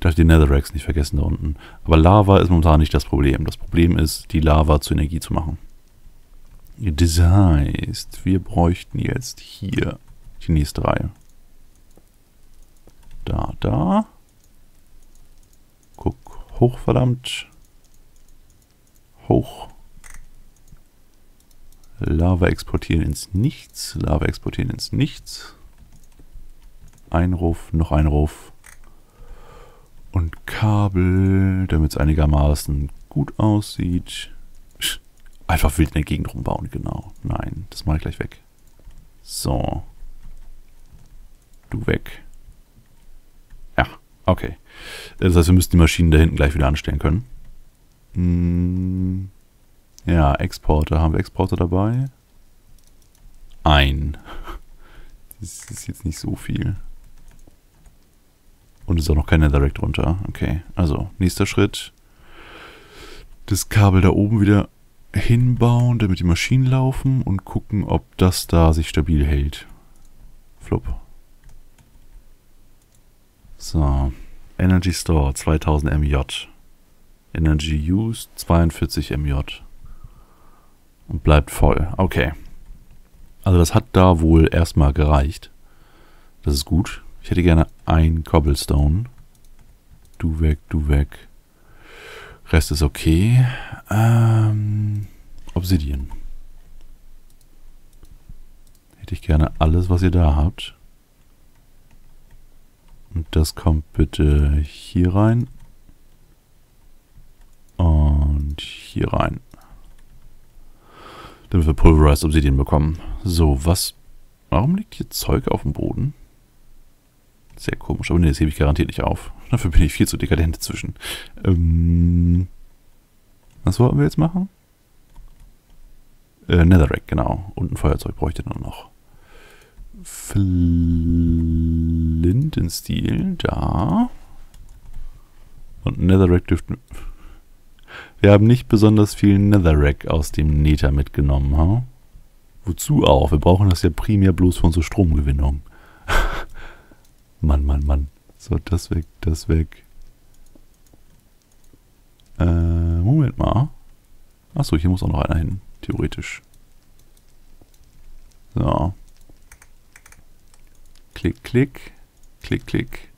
dass die Netherracks nicht vergessen da unten. Aber Lava ist momentan nicht das Problem. Das Problem ist, die Lava zu Energie zu machen. Das heißt, wir bräuchten jetzt hier die nächste Reihe. Da, da. Guck, hoch, verdammt. Hoch. Lava exportieren ins Nichts. Lava exportieren ins Nichts. Einruf, noch Einruf. Und Kabel, damit es einigermaßen gut aussieht. Einfach wild in der Gegend rumbauen, genau. Nein, das mache ich gleich weg. So. Du weg. Ja, okay. Das heißt, wir müssen die Maschinen da hinten gleich wieder anstellen können. Hm. Ja, Exporter. Haben wir Exporter dabei? Ein. Das ist jetzt nicht so viel. Und ist auch noch kein Netherrack runter. Okay, also nächster Schritt. Das Kabel da oben wieder hinbauen, damit die Maschinen laufen und gucken, ob das da sich stabil hält. Flupp. So. Energy Store 2000 MJ. Energy Use 42 MJ. Und bleibt voll. Okay. Also das hat da wohl erstmal gereicht. Das ist gut. Ich hätte gerne ein Cobblestone. Du weg, du weg. Rest ist okay. Obsidian. Hätte ich gerne alles, was ihr da habt. Und das kommt bitte hier rein. Und hier rein. Damit wir Pulverized Obsidian bekommen. So, was... Warum liegt hier Zeug auf dem Boden? Sehr komisch, aber nee, das hebe ich garantiert nicht auf. Dafür bin ich viel zu dekadent dazwischen. Was wollten wir jetzt machen? Netherrack, genau. Und ein Feuerzeug bräuchte ich dann noch. Flintenstiel, da. Und Netherrack dürften... Wir haben nicht besonders viel Netherrack aus dem Nether mitgenommen, ha? Wozu auch? Wir brauchen das ja primär bloß von so Stromgewinnung. Mann, Mann, Mann. So, das weg, das weg. Moment mal. Achso, hier muss auch noch einer hin. Theoretisch. So. Klick, klick. Klick, klick.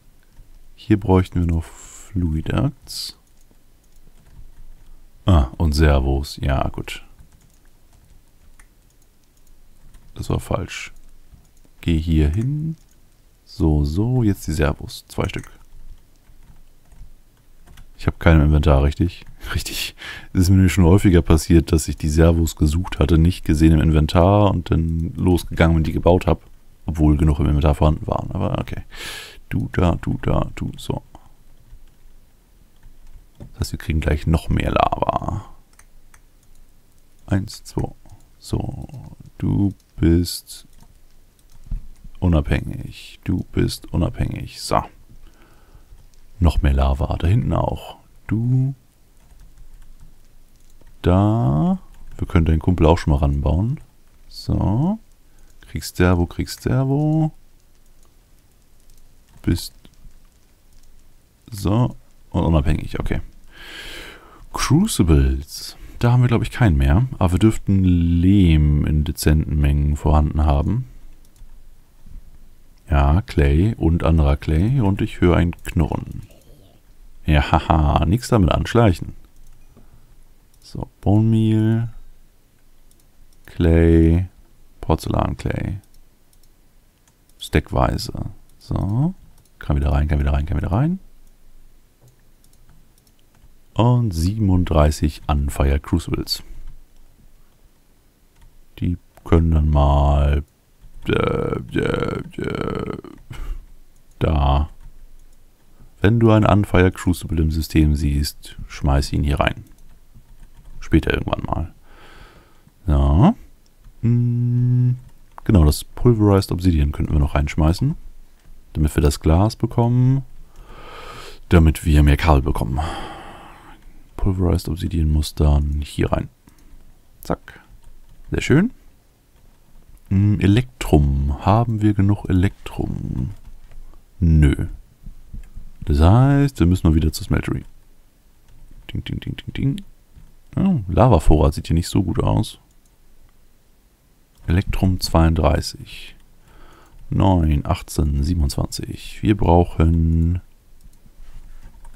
Hier bräuchten wir noch Fluidacts. Ah, und Servos. Ja, gut. Das war falsch. Geh hier hin. So, so, jetzt die Servos. 2 Stück. Ich habe keinen Inventar, richtig? Richtig. Es ist mir nämlich schon häufiger passiert, dass ich die Servos gesucht hatte, nicht gesehen im Inventar und dann losgegangen und die gebaut habe. Obwohl genug im Inventar vorhanden waren. Aber okay. Du da, du da, du. So. Das heißt, wir kriegen gleich noch mehr Lava. 1, 2. So. Du bist... unabhängig. Du bist unabhängig. So. Noch mehr Lava. Da hinten auch. Du. Da. Wir können deinen Kumpel auch schon mal ranbauen. So. Kriegst Servo, kriegst Servo. Bist. So. Und unabhängig. Okay. Crucibles. Da haben wir, glaube ich, keinen mehr. Aber wir dürften Lehm in dezenten Mengen vorhanden haben. Ja, Clay und anderer Clay und ich höre ein Knurren. Ja, haha, nichts damit anschleichen. So, Baummehl, Clay, Porzellanclay. Stackweise. So, kann wieder rein, kann wieder rein, kann wieder rein. Und 37 Unfired Crucibles. Die können dann mal... Da. Wenn du einen Unfired Crucible im System siehst, schmeiß ihn hier rein. Später irgendwann mal. Ja. Genau, das Pulverized Obsidian könnten wir noch reinschmeißen. Damit wir das Glas bekommen. Damit wir mehr Kabel bekommen. Pulverized Obsidian muss dann hier rein. Zack. Sehr schön. Elektrum. Haben wir genug Elektrum? Nö. Das heißt, wir müssen mal wieder zur Smeltery. Ding, ding, ding, ding, ding. Oh, Lavavorrat sieht hier nicht so gut aus. Elektrum 32. 9, 18, 27. Wir brauchen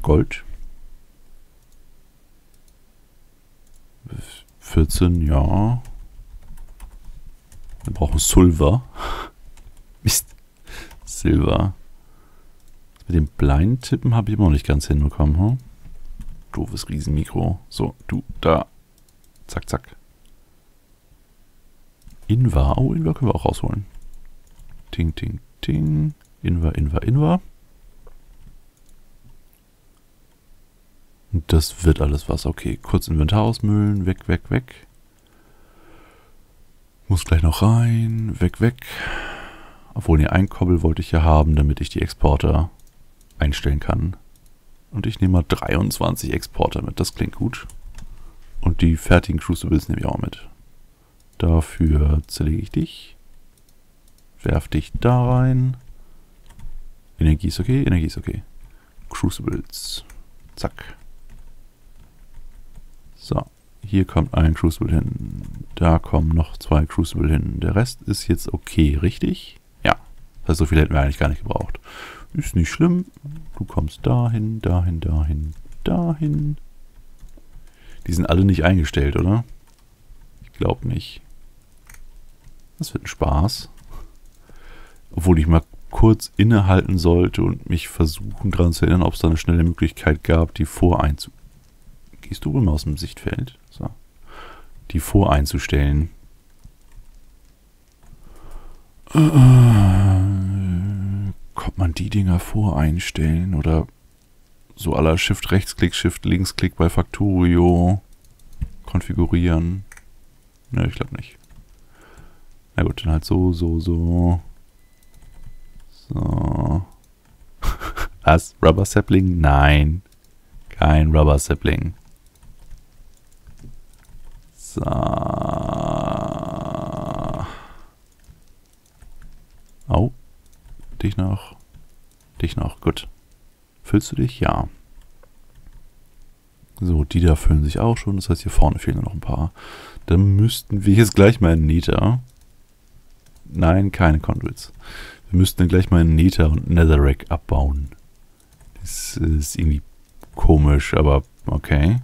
Gold. 14, ja. Wir brauchen Silver. Mist. Silver. Mit dem Blind-Tippen habe ich immer noch nicht ganz hinbekommen. Hm? Doofes Riesenmikro. So, du, da. Zack, zack. Invar. Oh, Invar können wir auch rausholen. Ting, ting, ting. Invar, Invar, Invar. Und das wird alles was. Okay, kurz Inventar ausmüllen. Weg, weg, weg. Muss gleich noch rein. Weg, weg. Obwohl, hier ein Kobbel wollte ich ja haben, damit ich die Exporter einstellen kann. Und ich nehme mal 23 Exporter mit. Das klingt gut. Und die fertigen Crucibles nehme ich auch mit. Dafür zerlege ich dich. Werf dich da rein. Energie ist okay, Energie ist okay. Crucibles. Zack. So, hier kommt ein Crucible hin. Da kommen noch 2 Crucible hin. Der Rest ist jetzt okay, richtig? Ja. Das heißt, so viel hätten wir eigentlich gar nicht gebraucht. Ist nicht schlimm. Du kommst dahin, dahin, dahin, dahin. Die sind alle nicht eingestellt, oder? Ich glaube nicht. Das wird ein Spaß. Obwohl ich mal kurz innehalten sollte und mich versuchen daran zu erinnern, ob es da eine schnelle Möglichkeit gab, die voreinzustellen. Gehst du immer aus dem Sichtfeld? So. Die voreinzustellen. Kommt man die Dinger voreinstellen oder so à la Shift Rechtsklick, Shift Linksklick bei Factorio konfigurieren? Ne, ich glaube nicht. Na gut, dann halt so, so, so. So. Was? Rubber Sapling? Nein. Kein Rubber Sapling. So. Au. Dich noch. Dich noch. Gut. Füllst du dich? Ja. So, die da füllen sich auch schon. Das heißt, hier vorne fehlen noch ein paar. Dann müssten wir jetzt gleich mal in Nether. Nein, keine Conduits. Wir müssten dann gleich mal in Nether und Netherrack abbauen. Das ist irgendwie komisch, aber okay.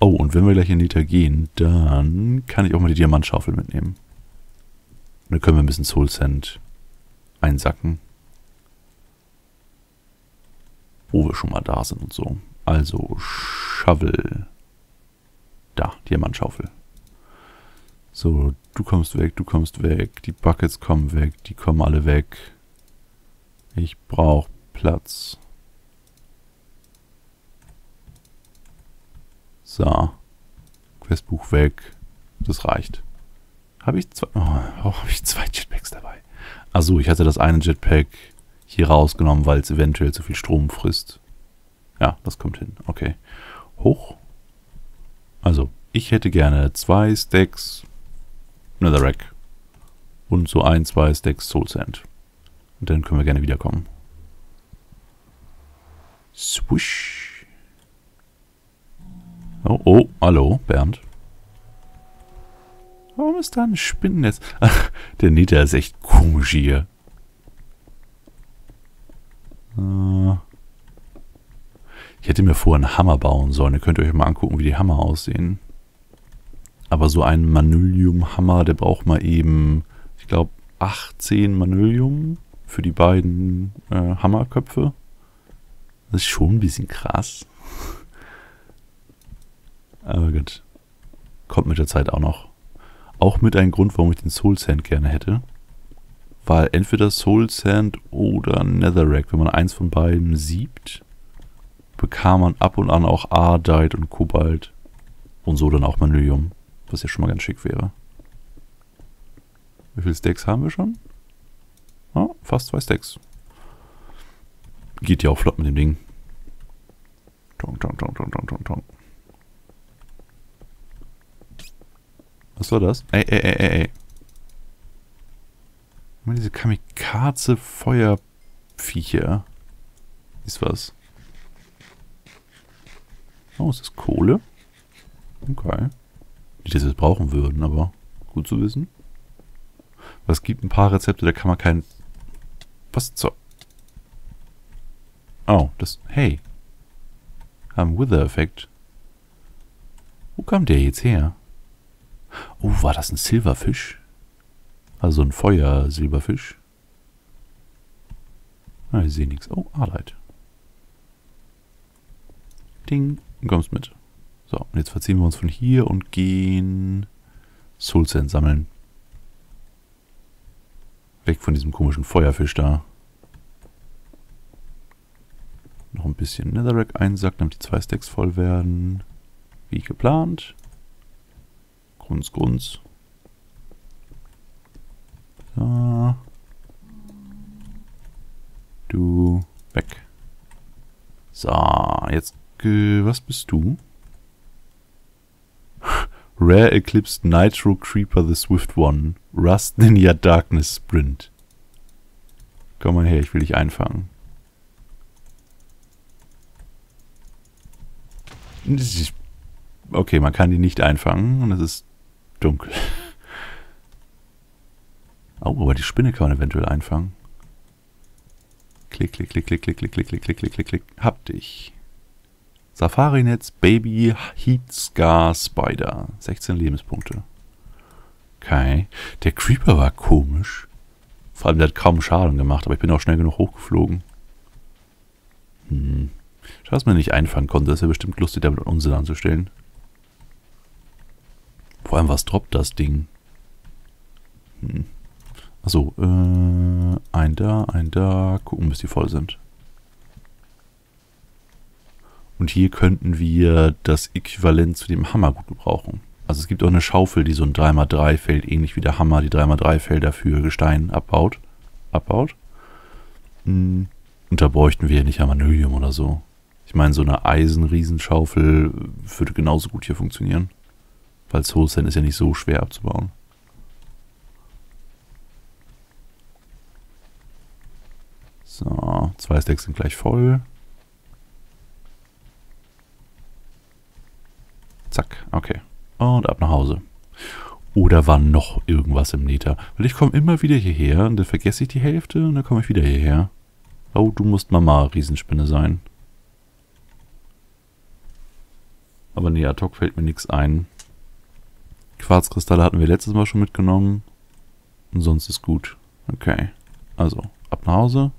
Oh, und wenn wir gleich in Nether gehen, dann kann ich auch mal die Diamantschaufel mitnehmen. Und dann können wir ein bisschen Soul Sand einsacken. Wo wir schon mal da sind und so. Also, Shovel. Da, Diamantschaufel. So, du kommst weg, du kommst weg. Die Buckets kommen weg, die kommen alle weg. Ich brauche Platz. So. Questbuch weg. Das reicht. Habe ich zwei... Oh, habe ich 2 Jetpacks dabei? Achso, ich hatte das eine Jetpack hier rausgenommen, weil es eventuell zu viel Strom frisst. Ja, das kommt hin. Okay. Hoch. Also, ich hätte gerne 2 Stacks Netherrack. Und so 1, 2 Stacks Soul Sand. Und dann können wir gerne wiederkommen. Swoosh. Oh, oh, hallo, Bernd. Warum ist da ein Spinnennetz? Ach, der Nether ist echt komisch hier. Ich hätte mir vorher einen Hammer bauen sollen. Ihr könnt euch mal angucken, wie die Hammer aussehen. Aber so ein Manölium-Hammer, der braucht mal eben, ich glaube, 18 Manölium für die beiden Hammerköpfe. Das ist schon ein bisschen krass. Aber gut. Kommt mit der Zeit auch noch. Auch mit einem Grund, warum ich den Soul Sand gerne hätte. Weil entweder Soul Sand oder Netherrack, wenn man eins von beiden siebt, bekam man ab und an auch Ardite und Kobalt. Und so dann auch Manylium, was ja schon mal ganz schick wäre. Wie viele Stacks haben wir schon? Oh, fast 2 Stacks. Geht ja auch flott mit dem Ding. Tong, tong, tong, tong, tong, tong, tong. Was war das? Ey. Diese Kamikaze-Feuerviecher. Ist was. Oh, ist das Kohle? Okay. Nicht, dass wir es brauchen würden, aber gut zu wissen. Was gibt ein paar Rezepte, da kann man kein... Was zur... Oh, das... Hey. Haben Wither-Effekt. Wo kam der jetzt her? Oh, war das ein Silberfisch? Also ein Feuer-Silberfisch. Ah, ich sehe nichts. Oh, Ardite. Ding. Du kommst mit. So, und jetzt verziehen wir uns von hier und gehen Soul Sand sammeln. Weg von diesem komischen Feuerfisch da. Noch ein bisschen Netherrack einsacken, damit die 2 Stacks voll werden. Wie geplant. Grunz, grunz. So. Du, weg. So, jetzt... Was bist du? Rare Eclipsed Nitro Creeper the Swift One. Rust Ninja Darkness Sprint. Komm mal her, ich will dich einfangen. Okay, man kann die nicht einfangen und es ist dunkel. Oh, aber die Spinne kann man eventuell einfangen. Klick, klick, klick, klick, klick, klick, klick, klick, klick, klick, klick, klick. Hab dich. Safari Netz, Baby, Heat, Scar, Spider. 16 Lebenspunkte. Okay. Der Creeper war komisch. Vor allem, der hat kaum Schaden gemacht, aber ich bin auch schnell genug hochgeflogen. Hm. Schade, dass man nicht einfangen konnte. Das wäre bestimmt lustig, damit Unsinn anzustellen. Vor allem, was droppt das Ding? Hm. Achso, ein da, gucken, bis die voll sind. Und hier könnten wir das Äquivalent zu dem Hammer gut gebrauchen. Also es gibt auch eine Schaufel, die so ein 3×3-Feld, ähnlich wie der Hammer, die 3×3-Felder für Gestein abbaut. Und da bräuchten wir ja nicht Manölium oder so. Ich meine, so eine Eisenriesenschaufel würde genauso gut hier funktionieren. Weil Soul Sand ist ja nicht so schwer abzubauen. So, 2 Stacks sind gleich voll. Zack, okay. Und ab nach Hause. Oder war noch irgendwas im Nether? Weil ich komme immer wieder hierher und dann vergesse ich die Hälfte und dann komme ich wieder hierher. Oh, du musst Mama Riesenspinne sein. Aber nee, ad hoc fällt mir nichts ein. Quarzkristalle hatten wir letztes Mal schon mitgenommen. Und sonst ist gut. Okay. Also, ab nach Hause.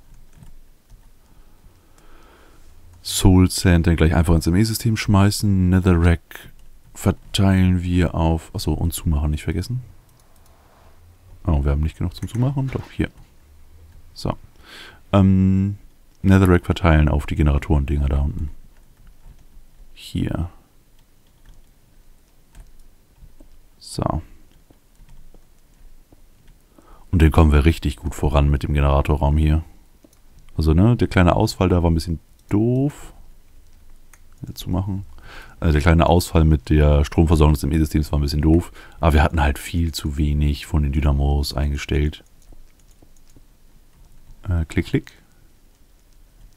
Soul Sand dann gleich einfach ins ME-System schmeißen. Netherrack verteilen wir auf... Achso, und zumachen nicht vergessen. Oh, wir haben nicht genug zum Zumachen. Doch, hier. So. Netherrack verteilen auf die Generatoren-Dinger da unten. Hier. So. Und den kommen wir richtig gut voran mit dem Generatorraum hier. Also, ne, der kleine Ausfall da war ein bisschen doof. Zu machen. Also der kleine Ausfall mit der Stromversorgung des ME-Systems war ein bisschen doof, aber wir hatten halt viel zu wenig von den Dynamos eingestellt. Klick, klick.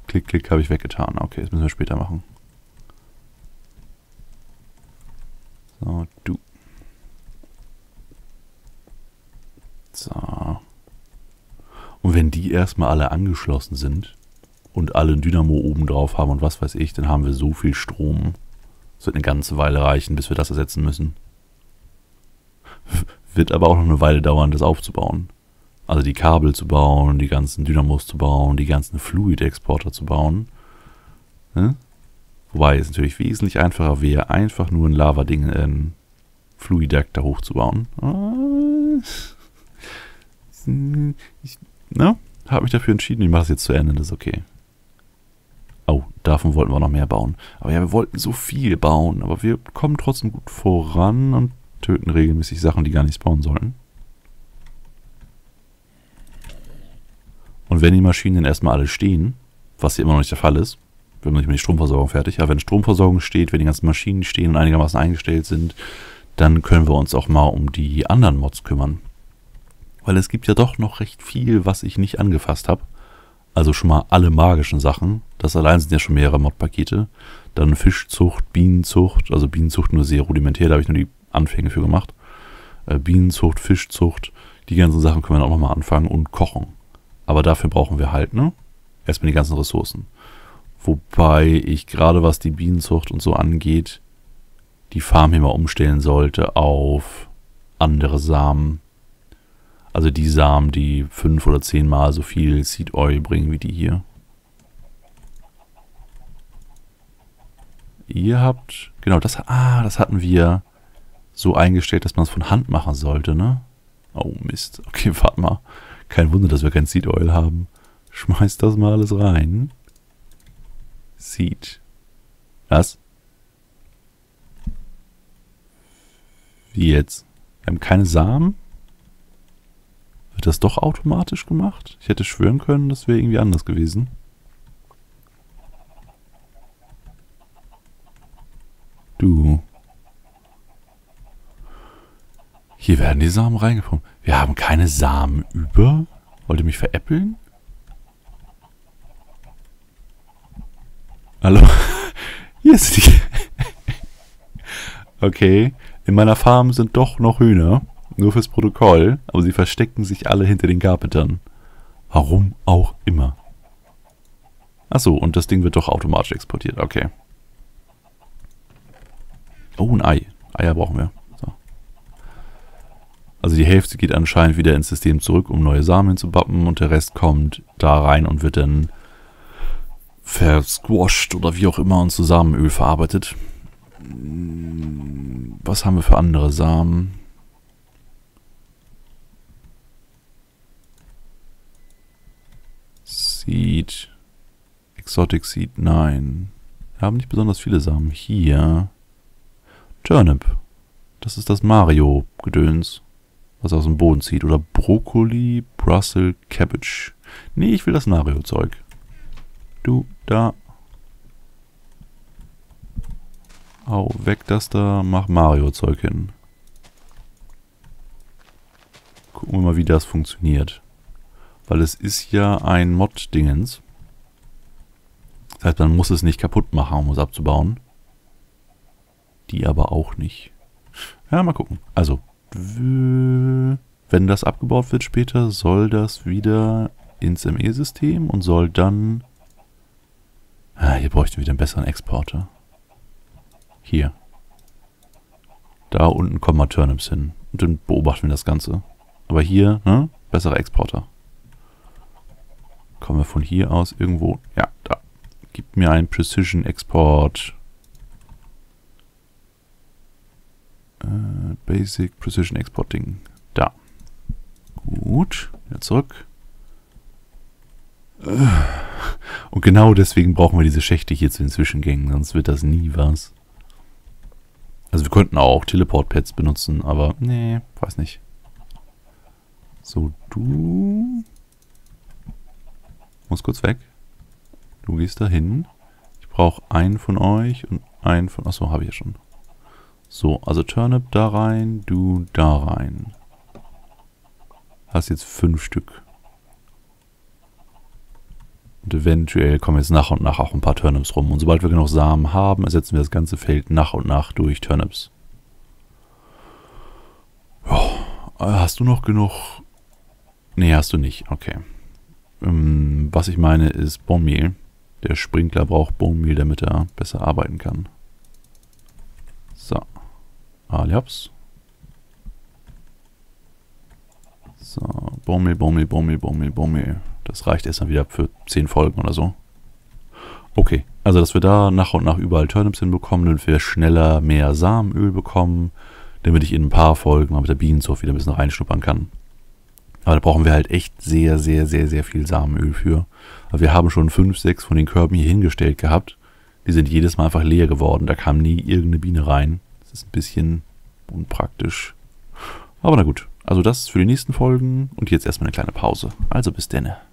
Klick, klick habe ich weggetan. Okay, das müssen wir später machen. So, du. So. Und wenn die erstmal alle angeschlossen sind und alle ein Dynamo oben drauf haben und was weiß ich, dann haben wir so viel Strom. Das wird eine ganze Weile reichen, bis wir das ersetzen müssen. Wird aber auch noch eine Weile dauern, das aufzubauen. Also die Kabel zu bauen, die ganzen Dynamos zu bauen, die ganzen Fluid-Exporter zu bauen. Ne? Wobei es natürlich wesentlich einfacher wäre, einfach nur ein Lava-Ding in Fluidact da hochzubauen. Ich habe mich dafür entschieden, ich mache es jetzt zu Ende, das ist okay. Oh, davon wollten wir noch mehr bauen. Aber ja, wir wollten so viel bauen. Aber wir kommen trotzdem gut voran und töten regelmäßig Sachen, die gar nicht spawnen sollen. Und wenn die Maschinen dann erstmal alle stehen, was hier immer noch nicht der Fall ist, wir haben nicht mehr die Stromversorgung fertig, aber wenn Stromversorgung steht, wenn die ganzen Maschinen stehen und einigermaßen eingestellt sind, dann können wir uns auch mal um die anderen Mods kümmern. Weil es gibt ja doch noch recht viel, was ich nicht angefasst habe. Also schon mal alle magischen Sachen. Das allein sind ja schon mehrere Modpakete. Dann Fischzucht, Bienenzucht. Also Bienenzucht nur sehr rudimentär, da habe ich nur die Anfänge für gemacht. Bienenzucht, Fischzucht. Die ganzen Sachen können wir auch nochmal anfangen. Und Kochen. Aber dafür brauchen wir halt, ne? Erstmal die ganzen Ressourcen. Wobei ich gerade, was die Bienenzucht und so angeht, die Farm hier mal umstellen sollte auf andere Samen. Also die Samen, die 5 oder 10 Mal so viel Seed Oil bringen wie die hier. Ihr habt, genau, das, das hatten wir so eingestellt, dass man es von Hand machen sollte, ne? Oh Mist, okay, warte mal. Kein Wunder, dass wir kein Seed Oil haben. Schmeißt das mal alles rein. Seed. Was? Wie jetzt? Wir haben keine Samen? Wird das doch automatisch gemacht? Ich hätte schwören können, das wäre irgendwie anders gewesen. Du. Hier werden die Samen reingepumpt. Wir haben keine Samen über? Wollt ihr mich veräppeln? Hallo? Hier ist die... Okay. In meiner Farm sind doch noch Hühner. Nur fürs Protokoll. Aber sie verstecken sich alle hinter den Carpentern. Warum auch immer. Achso, und das Ding wird doch automatisch exportiert. Okay. Oh, ein Ei. Eier brauchen wir. So. Also die Hälfte geht anscheinend wieder ins System zurück, um neue Samen zu bappen. Und der Rest kommt da rein und wird dann versquashed oder wie auch immer und zu Samenöl verarbeitet. Was haben wir für andere Samen? Seed. Exotic Seed, nein. Wir haben nicht besonders viele Samen. Hier. Turnip. Das ist das Mario-Gedöns, was aus dem Boden zieht. Oder Broccoli, Brussels, Cabbage. Nee, ich will das Mario-Zeug. Du, da. Au, weg das da. Mach Mario-Zeug hin. Gucken wir mal, wie das funktioniert. Weil es ist ja ein Mod-Dingens. Das heißt, man muss es nicht kaputt machen, um es abzubauen. Die aber auch nicht. Ja, mal gucken. Also, wenn das abgebaut wird später, soll das wieder ins ME-System und soll dann... Ah, hier bräuchten wir wieder einen besseren Exporter. Hier. Da unten kommen mal Turnips hin. Und dann beobachten wir das Ganze. Aber hier, ne? Besserer Exporter. Kommen wir von hier aus irgendwo... Ja, da. Gib mir einen Precision Export. Basic Precision Export Ding. Da. Gut. Wieder zurück. Und genau deswegen brauchen wir diese Schächte hier zu den Zwischengängen, sonst wird das nie was. Also wir könnten auch Teleport-Pads benutzen, aber nee, weiß nicht. So, du... Muss kurz weg. Du gehst da hin. Ich brauche einen von euch und einen von... Achso, habe ich ja schon. So, also Turnip da rein, du da rein. Hast jetzt 5 Stück. Und eventuell kommen jetzt nach und nach auch ein paar Turnips rum. Und sobald wir genug Samen haben, ersetzen wir das ganze Feld nach und nach durch Turnips. Oh, hast du noch genug? Nee, hast du nicht. Okay. Was ich meine ist Baummehl. Der Sprinkler braucht Baummehl, damit er besser arbeiten kann. So. Aliaps. So, Baummehl, Baummehl, Baummehl, Baummehl, Baummehl. Das reicht erst dann wieder für 10 Folgen oder so. Okay, also dass wir da nach und nach überall Turnips hinbekommen, damit wir schneller mehr Samenöl bekommen, damit ich in ein paar Folgen mal mit der Bienenzucht wieder ein bisschen reinschnuppern kann. Aber da brauchen wir halt echt sehr, sehr, sehr, sehr viel Samenöl für. Aber wir haben schon 5, 6 von den Körben hier hingestellt gehabt. Die sind jedes Mal einfach leer geworden. Da kam nie irgendeine Biene rein. Das ist ein bisschen unpraktisch. Aber na gut, also das für die nächsten Folgen und jetzt erstmal eine kleine Pause. Also bis denne.